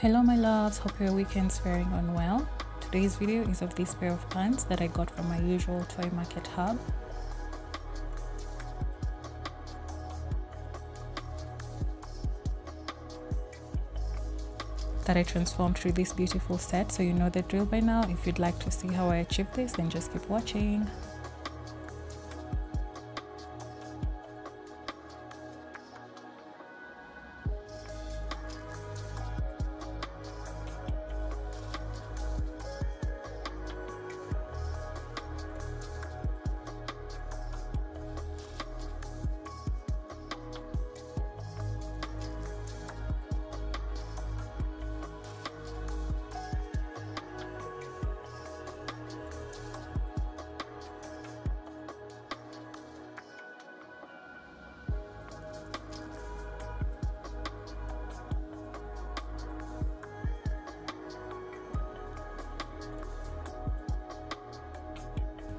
Hello my loves, hope your weekend's faring on well. Today's video is of this pair of pants that I got from my usual toy market hub. That I transformed through this beautiful set, so you know the drill by now. If you'd like to see how I achieved this, then just keep watching.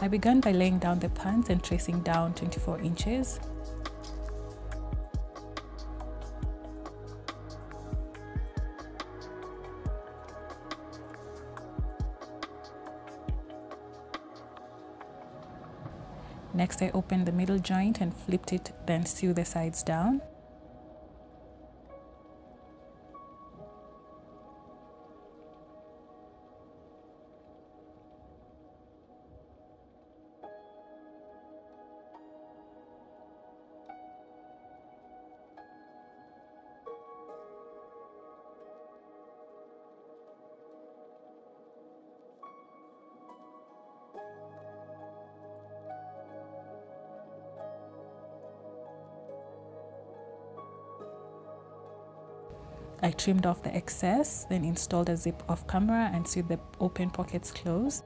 I began by laying down the pants and tracing down 24 inches. Next, I opened the middle joint and flipped it, then sewed the sides down. I trimmed off the excess, then installed a zip off camera and sewed the open pockets closed.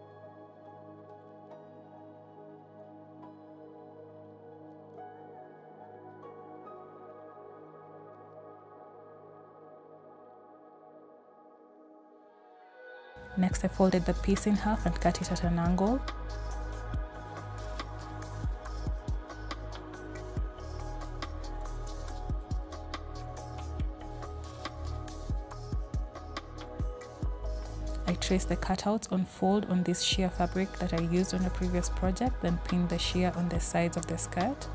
Next, I folded the piece in half and cut it at an angle. I traced the cutouts on fold on this sheer fabric that I used on a previous project, then pinned the sheer on the sides of the skirt.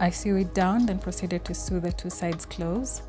I sew it down, then proceeded to sew the two sides close.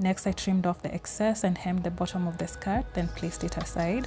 Next, I trimmed off the excess and hemmed the bottom of the skirt, then placed it aside.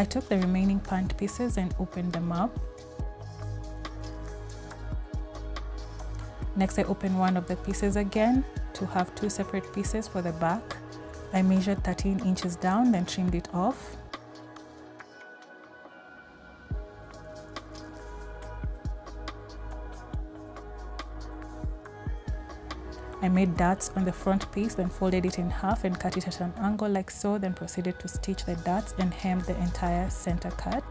I took the remaining pant pieces and opened them up. Next, I opened one of the pieces again to have two separate pieces for the back. I measured 13 inches down, then trimmed it off. I made darts on the front piece, then folded it in half and cut it at an angle like so, then proceeded to stitch the darts and hem the entire center cut.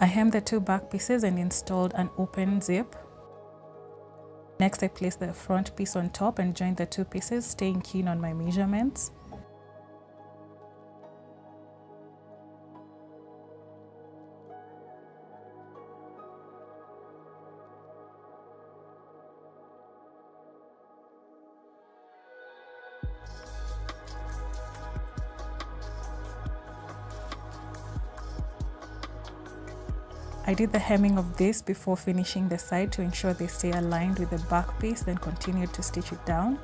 I hemmed the two back pieces and installed an open zip. Next, I placed the front piece on top and joined the two pieces, staying keen on my measurements. I did the hemming of this before finishing the side to ensure they stay aligned with the back piece, then continued to stitch it down.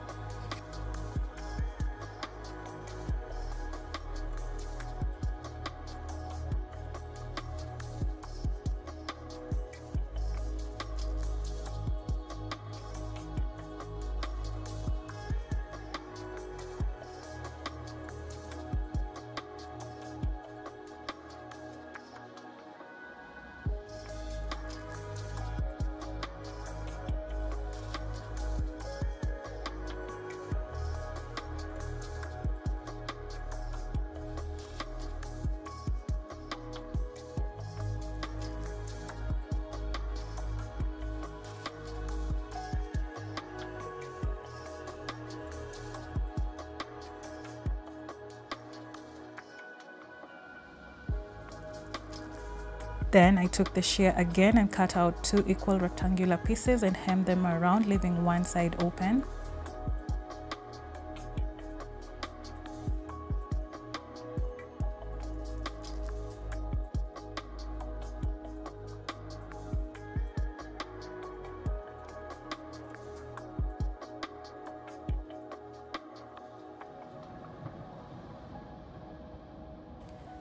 Then I took the shear again and cut out two equal rectangular pieces and hemmed them around, leaving one side open.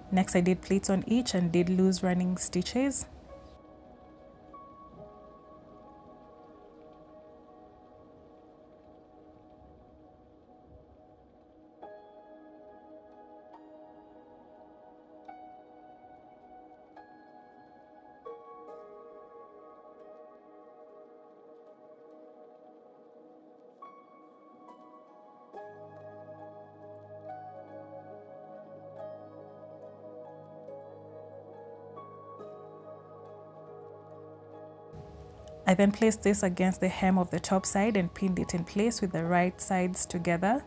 Next, I did pleats on each and did loose running stitches. I then placed this against the hem of the top side and pinned it in place with the right sides together.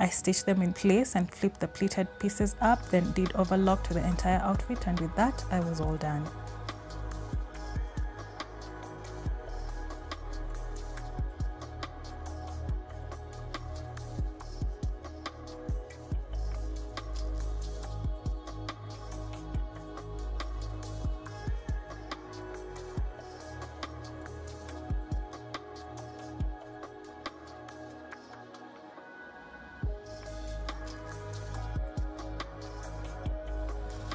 I stitched them in place and flipped the pleated pieces up, then did overlock to the entire outfit, and with that I was all done.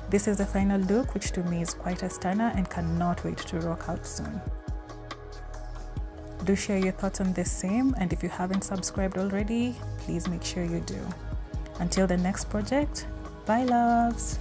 This is the final look, which to me is quite a stunner and cannot wait to rock out soon. Do share your thoughts on this same, and if you haven't subscribed already, please make sure you do. Until the next project, bye loves!